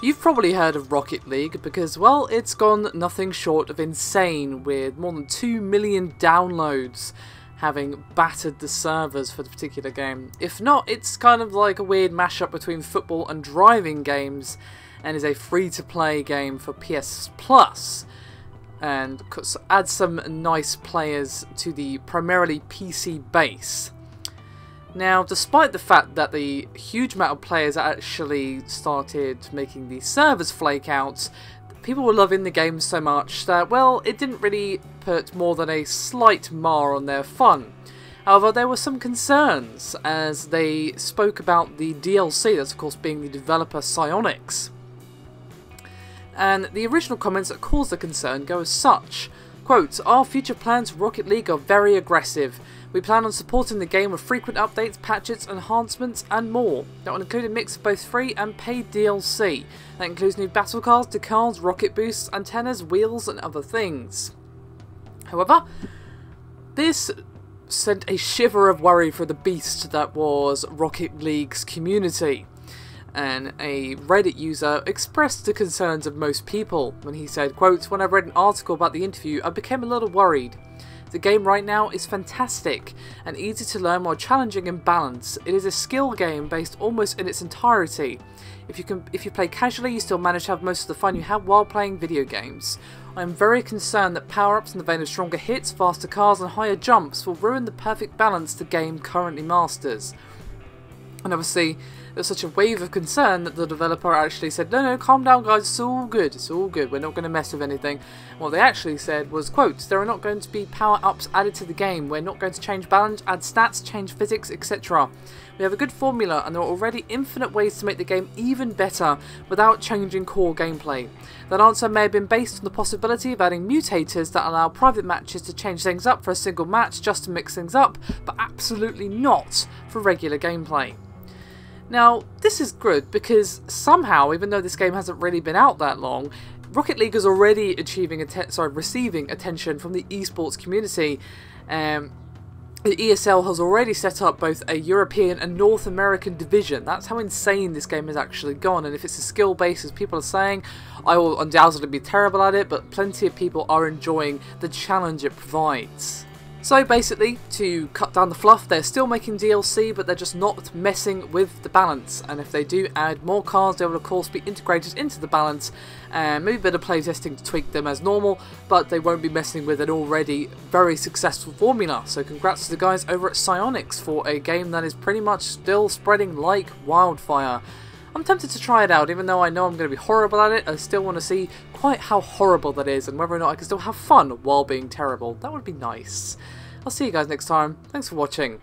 You've probably heard of Rocket League because, well, it's gone nothing short of insane, with more than 2 million downloads having battered the servers for the particular game. If not, it's kind of like a weird mashup between football and driving games and is a free-to-play game for PS Plus and adds some nice players to the primarily PC base. Now, despite the fact that the huge amount of players actually started making the servers flake out, people were loving the game so much that, well, it didn't really put more than a slight mar on their fun. However, there were some concerns as they spoke about the DLC, that's of course being the developer Psyonix. And the original comments that caused the concern go as such. Quote, "Our future plans for Rocket League are very aggressive. We plan on supporting the game with frequent updates, patches, enhancements, and more. That will include a mix of both free and paid DLC. That includes new battle cars, decals, rocket boosts, antennas, wheels, and other things." However, this sent a shiver of worry for the beast that was Rocket League's community. And a Reddit user expressed the concerns of most people when he said, quote, "When I read an article about the interview, I became a little worried. The game right now is fantastic and easy to learn while challenging and balanced. It is a skill game based almost in its entirety. If you play casually, you still manage to have most of the fun you have while playing video games. I am very concerned that power-ups in the vein of stronger hits, faster cars and higher jumps will ruin the perfect balance the game currently masters." And obviously, there was such a wave of concern that the developer actually said, "No, calm down guys, it's all good, we're not going to mess with anything." And what they actually said was, quote, "There are not going to be power-ups added to the game, we're not going to change balance, add stats, change physics, etc. We have a good formula and there are already infinite ways to make the game even better without changing core gameplay. That answer may have been based on the possibility of adding mutators that allow private matches to change things up for a single match just to mix things up, but absolutely not for regular gameplay." Now, this is good because somehow, even though this game hasn't really been out that long, Rocket League is already receiving attention from the esports community. The ESL has already set up both a European and North American division. That's how insane this game has actually gone. And if it's a skill base, as people are saying, I will undoubtedly be terrible at it, but plenty of people are enjoying the challenge it provides. So basically, to cut down the fluff, they're still making DLC, but they're just not messing with the balance. And if they do add more cars, they will of course be integrated into the balance, and maybe a bit of playtesting to tweak them as normal, but they won't be messing with an already very successful formula. So congrats to the guys over at Psyonix for a game that is pretty much still spreading like wildfire. I'm tempted to try it out, even though I know I'm going to be horrible at it. I still want to see quite how horrible that is and whether or not I can still have fun while being terrible. That would be nice. I'll see you guys next time. Thanks for watching.